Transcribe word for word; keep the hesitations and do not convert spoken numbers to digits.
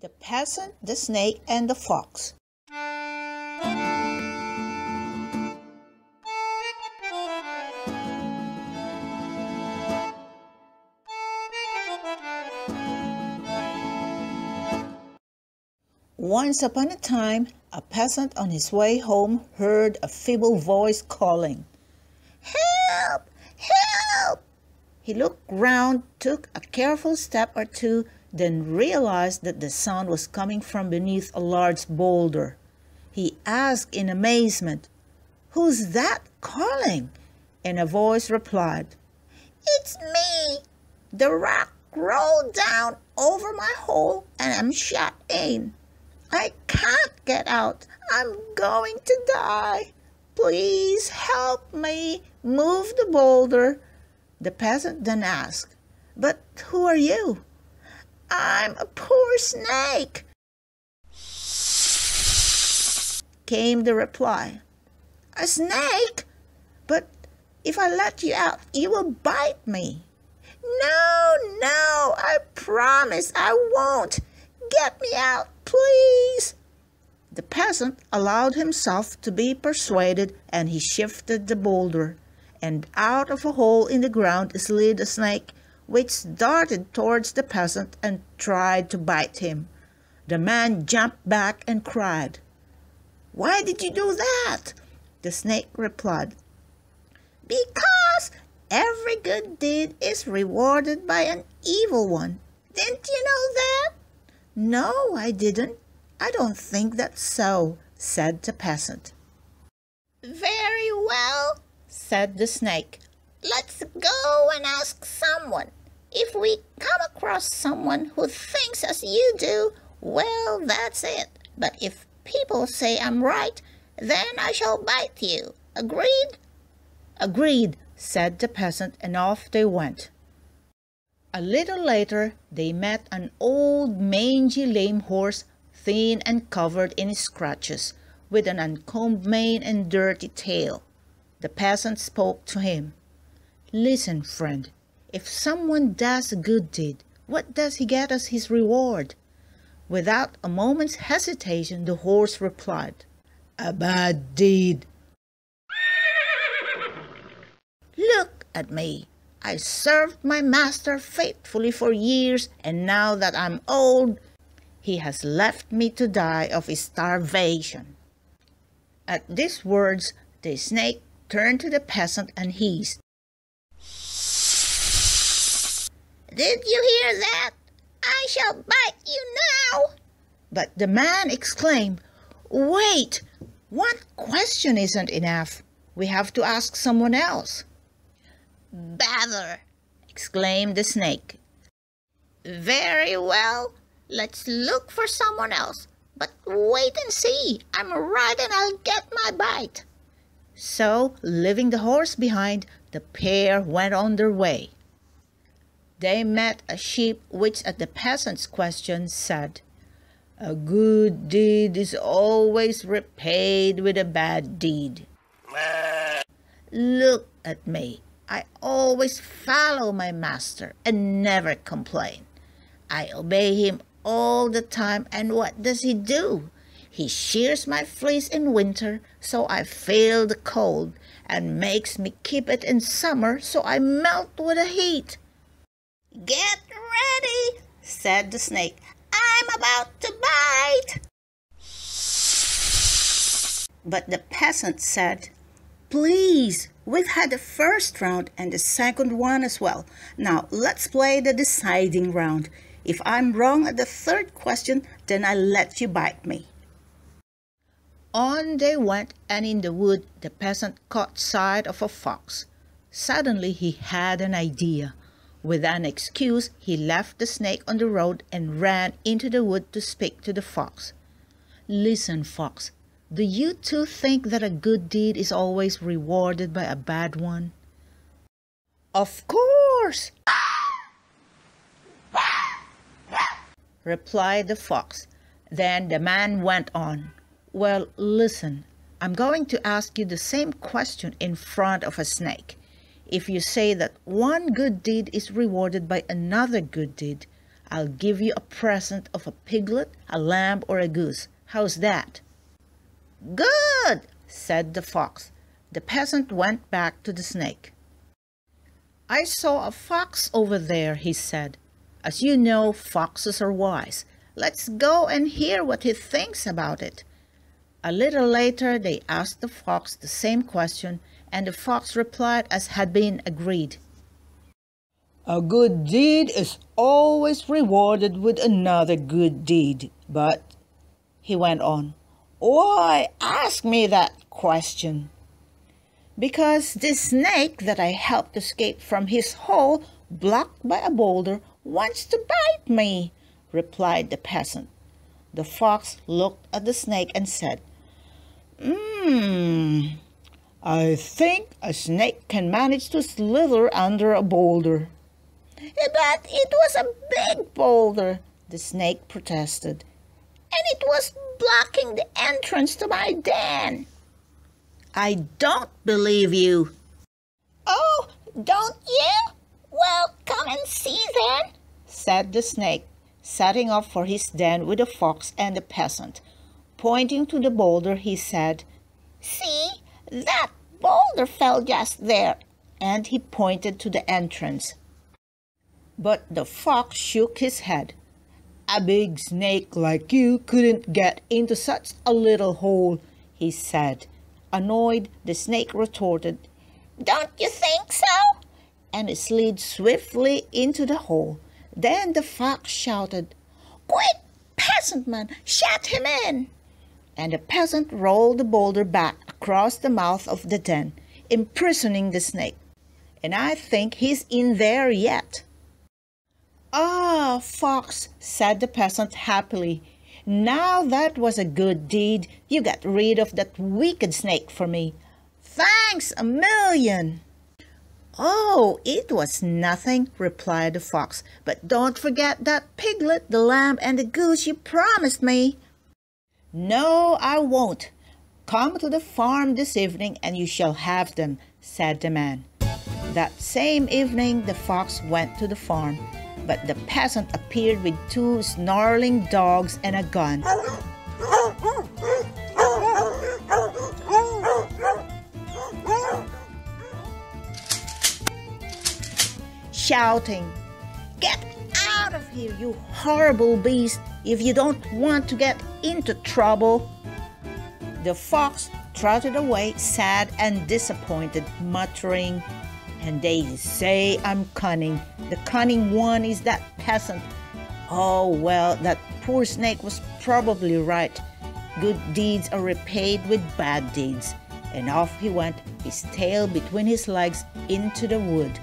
The Peasant, the Snake, and the Fox. Once upon a time, a peasant on his way home heard a feeble voice calling, "Help! Help!" He looked round, took a careful step or two, then realized that the sound was coming from beneath a large boulder. He asked in amazement, "Who's that calling?" And a voice replied, "It's me! The rock rolled down over my hole and I'm shut in. I can't get out. I'm going to die. Please help me move the boulder." The peasant then asked, "But who are you?" "I'm a poor snake," came the reply. "A snake? But if I let you out, you will bite me." "No, no, I promise I won't. Get me out, please." The peasant allowed himself to be persuaded, and he shifted the boulder, and out of a hole in the ground slid a snake, which darted towards the peasant and tried to bite him. The man jumped back and cried, "Why did you do that?" The snake replied, "Because every good deed is rewarded by an evil one. Didn't you know that?" "No, I didn't. I don't think that's so," said the peasant. "Very well," said the snake. "Let's go and ask someone. If we come across someone who thinks as you do, well, that's it. But if people say I'm right, then I shall bite you. Agreed?" "Agreed," said the peasant, and off they went. A little later, they met an old mangy lame horse, thin and covered in scratches, with an uncombed mane and dirty tail. The peasant spoke to him. "Listen, friend, if someone does a good deed, what does he get as his reward?" Without a moment's hesitation, the horse replied, "A bad deed." "Look at me. I served my master faithfully for years, and now that I'm old, he has left me to die of starvation." At these words, the snake turned to the peasant and hissed, "Did you hear that? I shall bite you now." But the man exclaimed, "Wait! One question isn't enough. We have to ask someone else." "Bother!" exclaimed the snake. "Very well. Let's look for someone else. But wait and see. I'm right and I'll get my bite." So, leaving the horse behind, the pair went on their way. They met a sheep which, at the peasant's question, said, "A good deed is always repaid with a bad deed." "Look at me. I always follow my master and never complain. I obey him all the time, and what does he do? He shears my fleece in winter, so I feel the cold, and makes me keep it in summer, so I melt with the heat." "Get ready," said the snake. "I'm about to bite." But the peasant said, "Please, we've had the first round and the second one as well. Now let's play the deciding round. If I'm wrong at the third question, then I'll let you bite me." On they went, and in the wood the peasant caught sight of a fox. Suddenly he had an idea. With an excuse, he left the snake on the road and ran into the wood to speak to the fox. "Listen, Fox, do you too think that a good deed is always rewarded by a bad one?" "Of course," replied the fox. Then the man went on, "Well, listen, I'm going to ask you the same question in front of a snake. If you say that one good deed is rewarded by another good deed, I'll give you a present of a piglet, a lamb, or a goose. How's that?" "Good," said the fox. The peasant went back to the snake. "I saw a fox over there," he said. "As you know, foxes are wise. Let's go and hear what he thinks about it." A little later, they asked the fox the same question, and the fox replied as had been agreed. "A good deed is always rewarded with another good deed. But," he went on, "why ask me that question?" "Because this snake that I helped escape from his hole, blocked by a boulder, wants to bite me," replied the peasant. The fox looked at the snake and said, Hmm, I think a snake can manage to slither under a boulder." "But it was a big boulder," the snake protested, "and it was blocking the entrance to my den." "I don't believe you." "Oh, don't you? Well, come and see then," said the snake, setting off for his den with the fox and the peasant. Pointing to the boulder, he said, "See, that boulder fell just there," and he pointed to the entrance. But the fox shook his head. "A big snake like you couldn't get into such a little hole," he said. Annoyed, the snake retorted, "Don't you think so?" and it slid swiftly into the hole. Then the fox shouted, "Quick, peasant man, shut him in!" And the peasant rolled the boulder back across the mouth of the den, imprisoning the snake. "And I think he's in there yet." "Ah, fox," said the peasant happily, "now that was a good deed. You got rid of that wicked snake for me. Thanks a million." "Oh, it was nothing," replied the fox. "But don't forget that piglet, the lamb, and the goose you promised me." "No, I won't. Come to the farm this evening and you shall have them," said the man. That same evening, the fox went to the farm. But the peasant appeared with two snarling dogs and a gun. Shouting, "Get out of here, you horrible beast, if you don't want to get into trouble." The fox trotted away, sad and disappointed, muttering, "And they say I'm cunning. The cunning one is that peasant. Oh, well, that poor snake was probably right. Good deeds are repaid with bad deeds." And off he went, his tail between his legs, into the wood.